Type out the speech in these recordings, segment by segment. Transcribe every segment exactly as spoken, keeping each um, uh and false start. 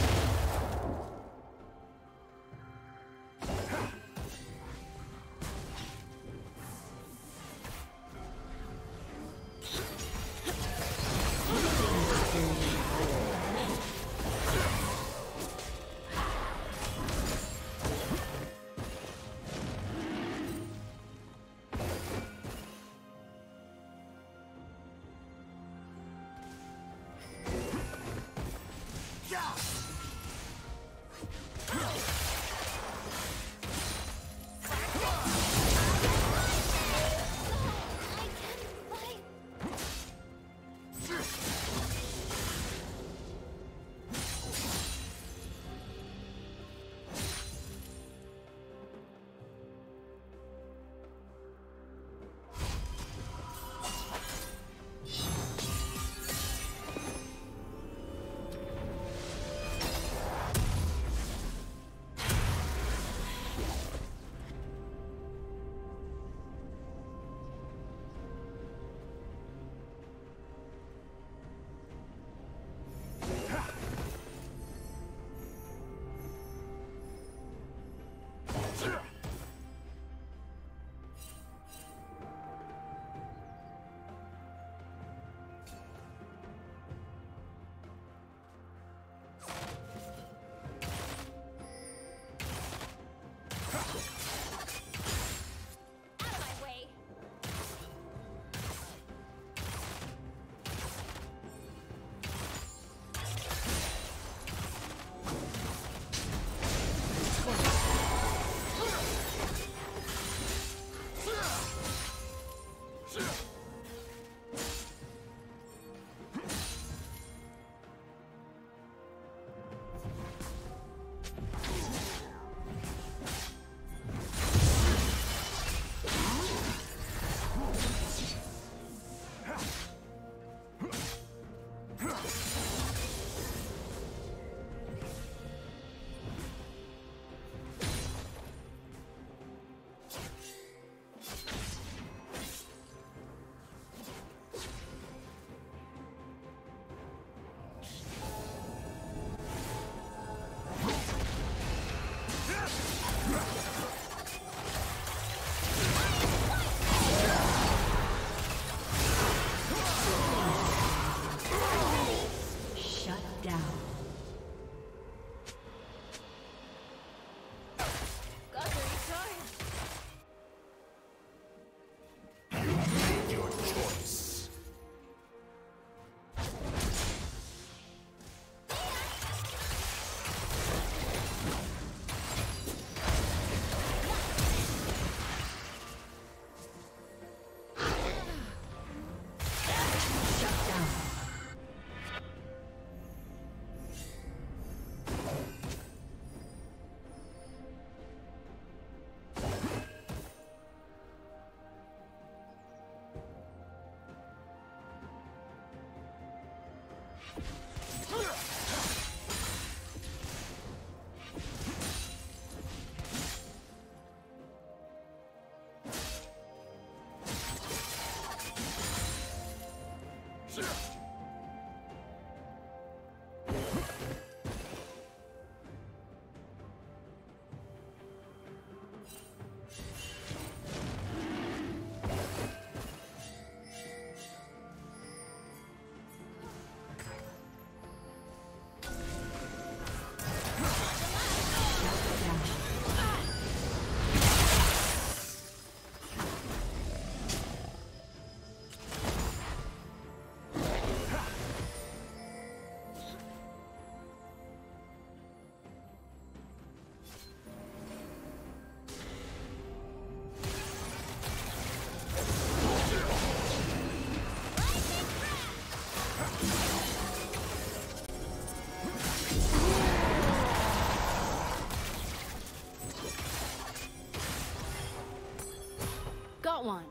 One.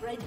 Red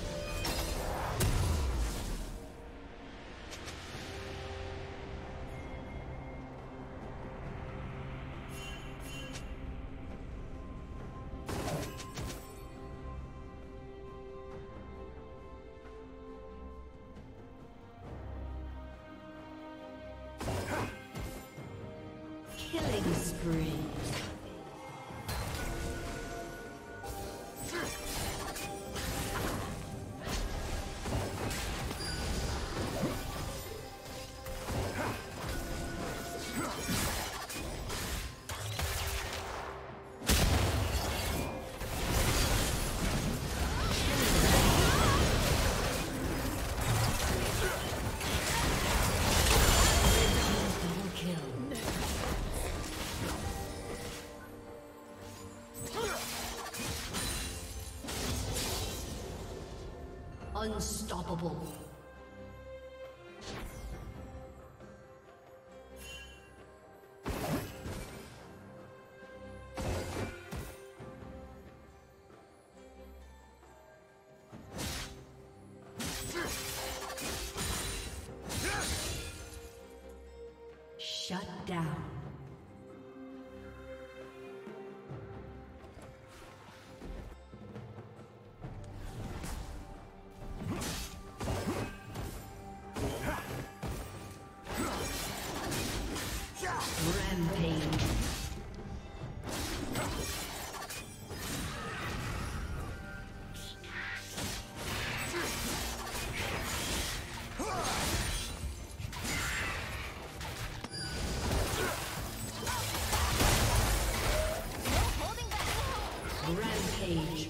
Killing spree. Unstoppable. Shut down. Rampage.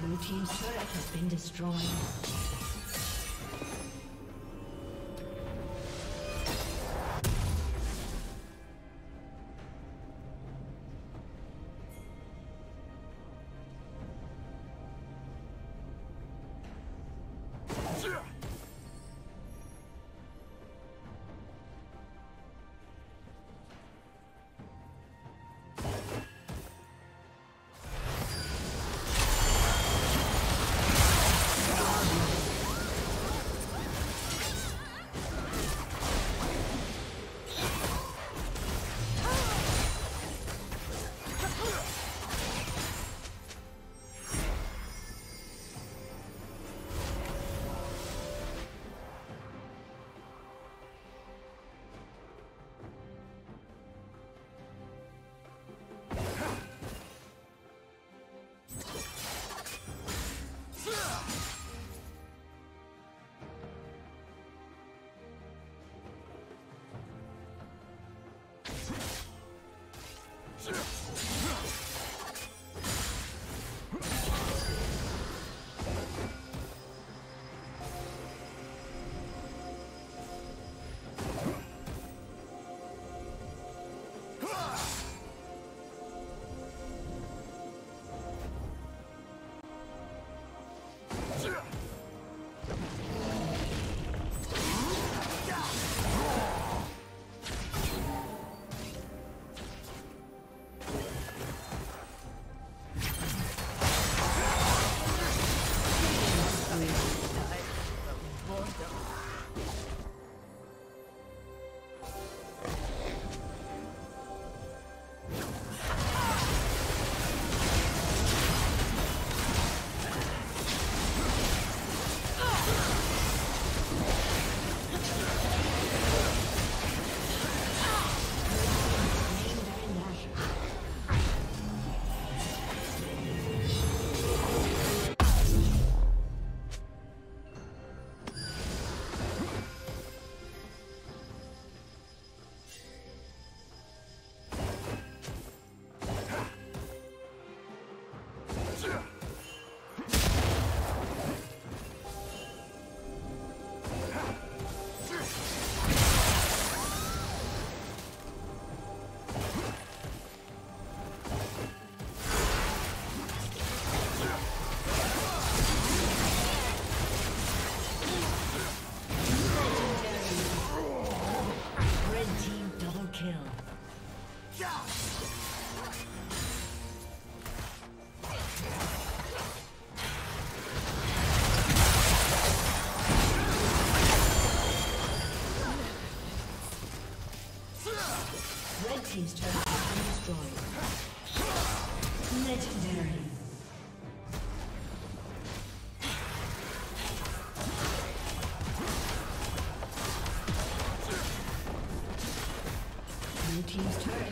Blue team's turret has been destroyed.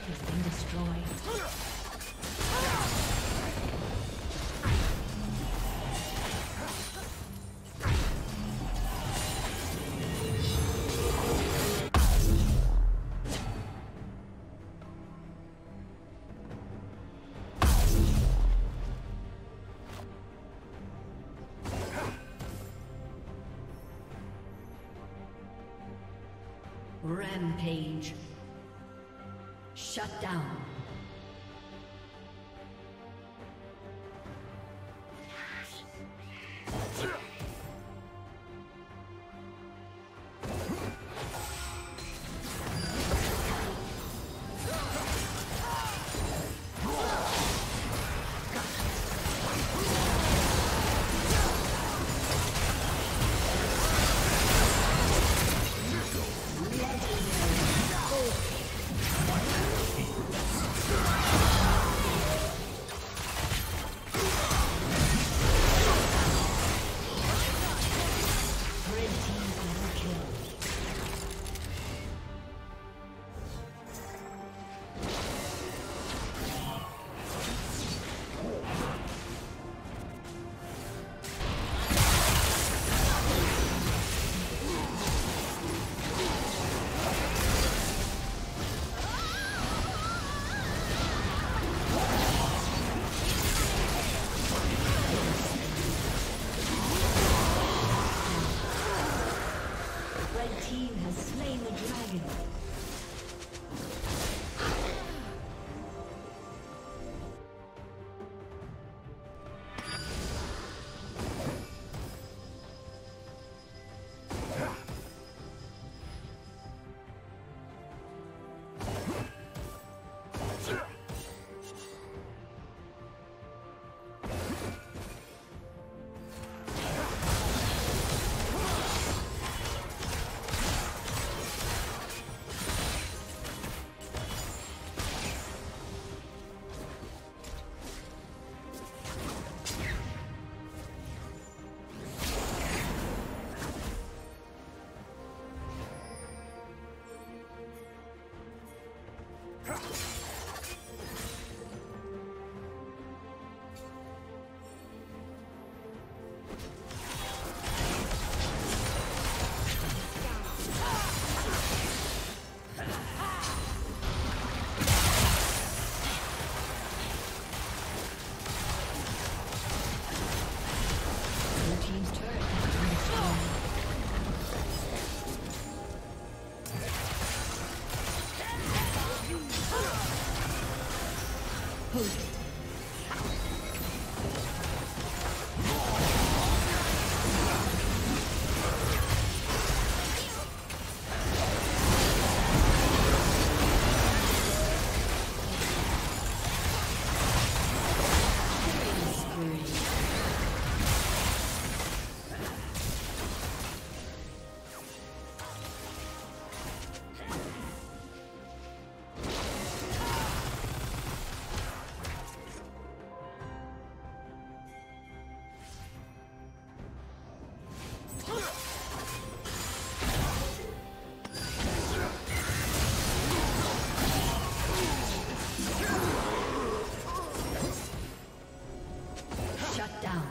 turret has been destroyed. Rampage. Shut down.